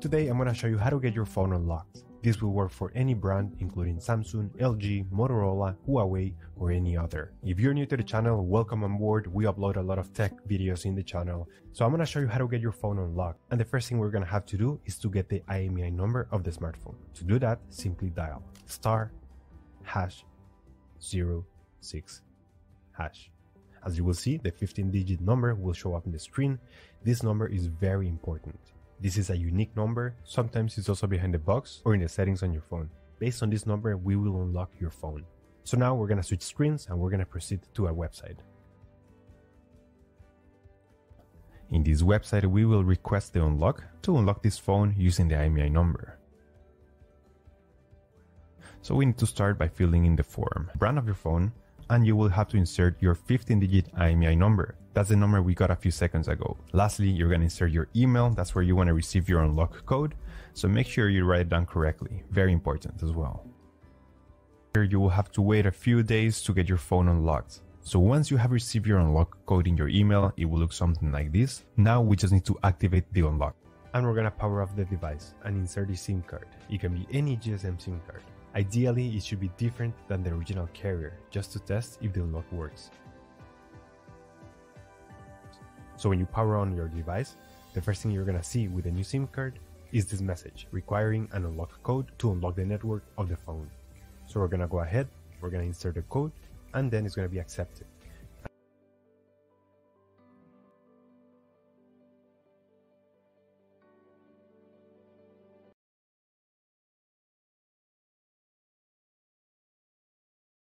Today I'm going to show you how to get your phone unlocked. This will work for any brand, including Samsung, LG, Motorola, Huawei, or any other. If you're new to the channel, welcome on board. We upload a lot of tech videos in the channel. So I'm gonna show you how to get your phone unlocked. And the first thing we're gonna have to do is to get the IMEI number of the smartphone. To do that, simply dial *#06#. As you will see, the 15-digit number will show up on the screen. This number is very important. This is a unique number. Sometimes it's also behind the box or in the settings on your phone. Based on this number, we will unlock your phone. So now we're gonna switch screens and we're gonna proceed to a website. In this website, we will request the unlock to unlock this phone using the IMEI number. So we need to start by filling in the form, brand of your phone, and you will have to insert your 15-digit IMEI number. That's the number we got a few seconds ago. Lastly, you're going to insert your email. That's where you want to receive your unlock code. So make sure you write it down correctly. Very important as well. Here you will have to wait a few days to get your phone unlocked. So once you have received your unlock code in your email, it will look something like this. Now we just need to activate the unlock. And we're going to power off the device and insert the SIM card. It can be any GSM SIM card. Ideally, it should be different than the original carrier, just to test if the unlock works. So when you power on your device, the first thing you're gonna see with the new SIM card is this message requiring an unlock code to unlock the network of the phone. So we're gonna go ahead, we're gonna insert the code, and then it's gonna be accepted.